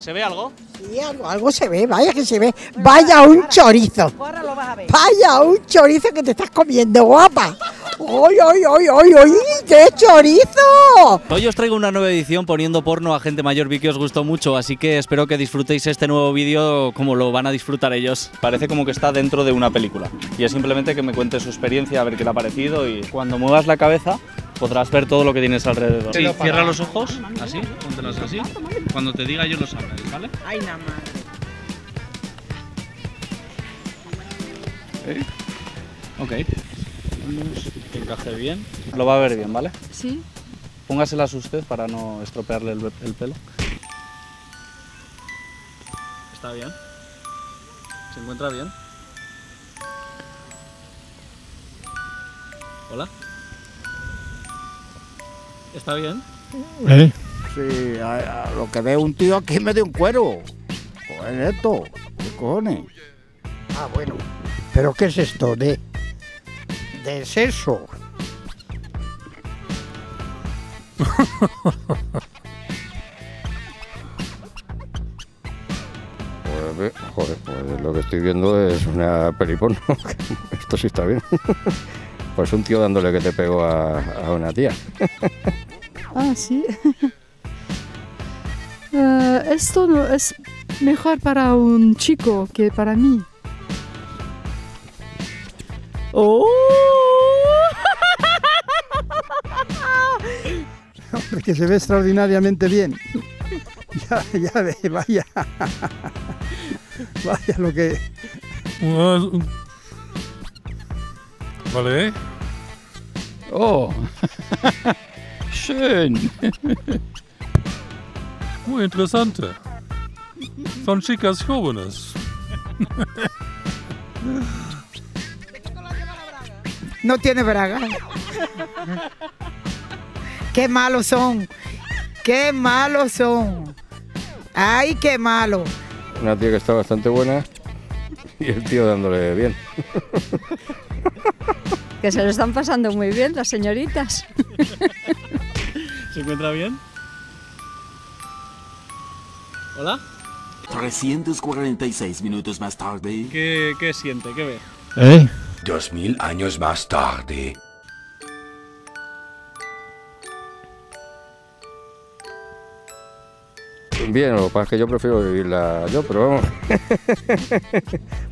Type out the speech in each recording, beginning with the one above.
¿Se ve algo? Sí, algo se ve, vaya que se ve. Vaya un chorizo. Vaya un chorizo que te estás comiendo, guapa. ¡Oy, oy, oy, oy, oy! ¡Qué chorizo! Hoy os traigo una nueva edición poniendo porno a gente mayor. Vi que os gustó mucho, así que espero que disfrutéis este nuevo vídeo como lo van a disfrutar ellos. Parece como que está dentro de una película. Y es simplemente que me cuente su experiencia, a ver qué le ha parecido. Y cuando muevas la cabeza podrás ver todo lo que tienes alrededor. Sí, cierra los ojos, así, póntelos así. Cuando te diga yo los abres, ¿vale? Ay, nada más. ¿Eh? Ok. Que encaje bien. Lo va a ver bien, ¿vale? Sí. Póngaselas usted para no estropearle el pelo. ¿Está bien? ¿Se encuentra bien? ¿Hola? ¿Está bien? ¿Eh? Sí, a lo que veo un tío aquí me dio un cuero. Joder, esto. ¿Qué cojones? Ah, bueno. ¿Pero qué es esto de...? ¿Qué es eso? Joder, lo que estoy viendo es una película. Esto sí está bien. Pues un tío dándole que te pegó a una tía. Ah, sí. Esto no es mejor para un chico que para mí. ¡Oh! Hombre, que se ve extraordinariamente bien. Ya ve, vaya. Vaya lo que... Vale. Oh. Schön. Muy interesante. Son chicas jóvenes. No tiene braga. Qué malos son. Qué malos son. Ay, qué malo. Una tía que está bastante buena y el tío dándole bien. Que se lo están pasando muy bien las señoritas. ¿Se encuentra bien? ¿Hola? 346 minutos más tarde. ¿Qué siente? ¿Qué ve? ¿Eh? 2000 años más tarde. Bien, lo que pasa es que yo prefiero vivirla yo, pero vamos.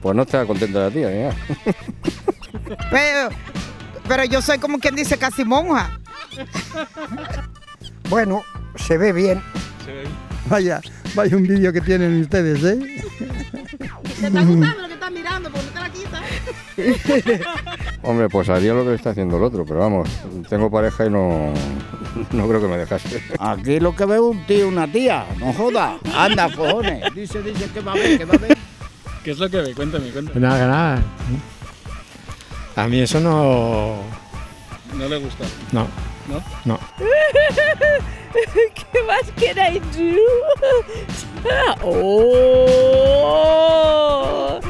Pues no está contenta la tía, ya. Pero yo soy como quien dice casi monja. Bueno, se ve bien. Se ve bien. Vaya un vídeo que tienen ustedes, ¿eh? ¿Te está gustando lo que estás mirando? Porque te la quitas. Hombre, pues haría lo que le está haciendo el otro, pero vamos, tengo pareja y no creo que me dejase. Aquí lo que veo un tío, una tía, no joda. Anda, cojones. Dice que va a ver, que va a ver. ¿Qué es lo que ve? Cuéntame. Nada. A mí eso no... ¿No le gusta? No. ¿No? No. ¿Qué más can I do? ¡Oh!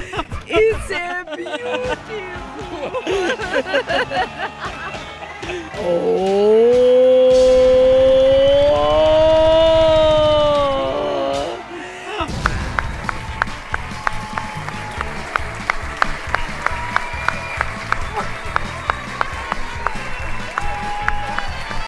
¡It's a beautiful! ¡Oh!